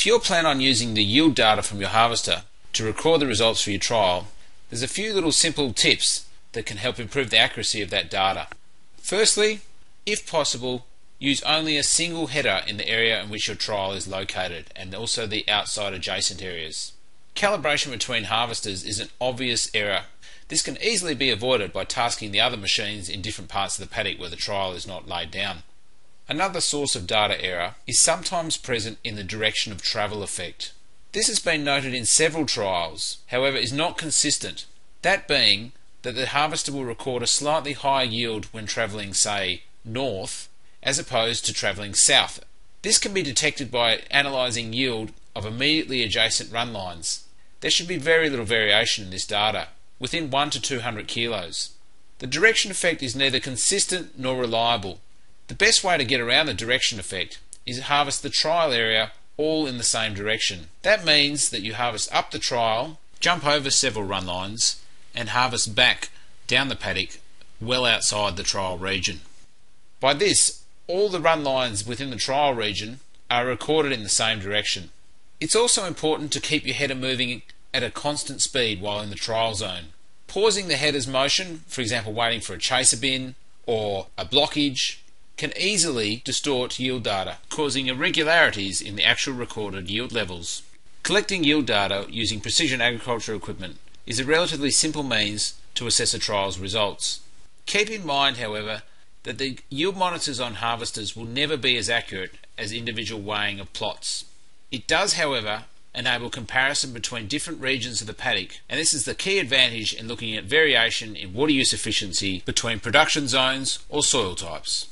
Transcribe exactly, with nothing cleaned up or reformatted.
If you're planning on using the yield data from your harvester to record the results for your trial, there's a few little simple tips that can help improve the accuracy of that data. Firstly, if possible, use only a single header in the area in which your trial is located, and also the outside adjacent areas. Calibration between harvesters is an obvious error. This can easily be avoided by tasking the other machines in different parts of the paddock where the trial is not laid down. Another source of data error is sometimes present in the direction of travel effect. This has been noted in several trials, however is not consistent, that being that the harvester will record a slightly higher yield when travelling, say, north, as opposed to travelling south. This can be detected by analysing yield of immediately adjacent run lines. There should be very little variation in this data, within one to two hundred kilos. The direction effect is neither consistent nor reliable. The best way to get around the direction effect is to harvest the trial area all in the same direction. That means that you harvest up the trial, jump over several run lines, and harvest back down the paddock well outside the trial region. By this, all the run lines within the trial region are recorded in the same direction. It's also important to keep your header moving at a constant speed while in the trial zone. Pausing the header's motion, for example waiting for a chaser bin or a blockage, can easily distort yield data, causing irregularities in the actual recorded yield levels. Collecting yield data using precision agriculture equipment is a relatively simple means to assess a trial's results. Keep in mind, however, that the yield monitors on harvesters will never be as accurate as individual weighing of plots. It does, however, enable comparison between different regions of the paddock, and this is the key advantage in looking at variation in water use efficiency between production zones or soil types.